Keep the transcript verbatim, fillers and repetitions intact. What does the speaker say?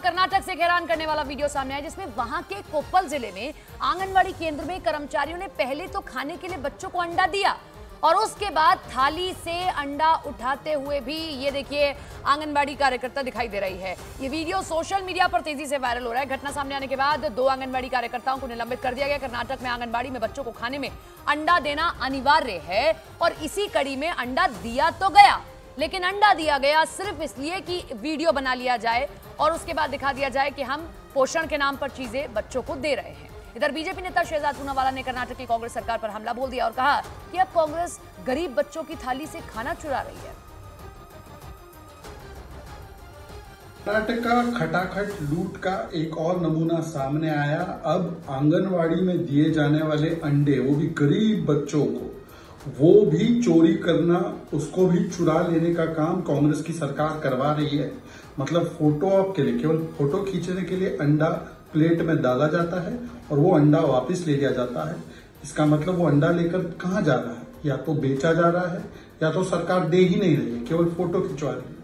कर्नाटक से हैरान करने वाला वीडियो सामने आया जिसमें वहां के कोप्पल जिले में आंगनवाड़ी केंद्र में कर्मचारियों ने पहले तो खाने के लिए बच्चों को अंडा दिया और उसके बाद थाली से अंडा उठाते हुए भी ये देखिए आंगनवाड़ी कार्यकर्ता दिखाई दे रही है। ये वीडियो सोशल मीडिया पर तेजी से वायरल हो रहा है। घटना सामने आने के बाद दो आंगनवाड़ी कार्यकर्ताओं को निलंबित कर दिया गया। कर्नाटक में आंगनवाड़ी में बच्चों को खाने में अंडा देना अनिवार्य है और इसी कड़ी में अंडा दिया तो गया, लेकिन अंडा दिया गया सिर्फ इसलिए कि वीडियो बना लिया जाए और उसके बाद दिखा दिया जाए कि हम पोषण के नाम पर चीजें बच्चों को दे रहे हैं। इधर बीजेपी नेता शहजाद पूनावाला ने कर्नाटक की कांग्रेस सरकार पर हमला बोल दिया और कहा कि अब कांग्रेस गरीब बच्चों की थाली से खाना चुरा रही है। कर्नाटक का खटाखट लूट का एक और नमूना सामने आया। अब आंगनवाड़ी में दिए जाने वाले अंडे, वो भी गरीब बच्चों को, वो भी चोरी करना, उसको भी चुरा लेने का काम कांग्रेस की सरकार करवा रही है। मतलब फोटो ऑप के लिए, केवल फोटो खींचने के लिए अंडा प्लेट में डाला जाता है और वो अंडा वापस ले लिया जाता है। इसका मतलब वो अंडा लेकर कहाँ जा रहा है, या तो बेचा जा रहा है या तो सरकार दे ही नहीं रही है, केवल फोटो खिंचवा रही है।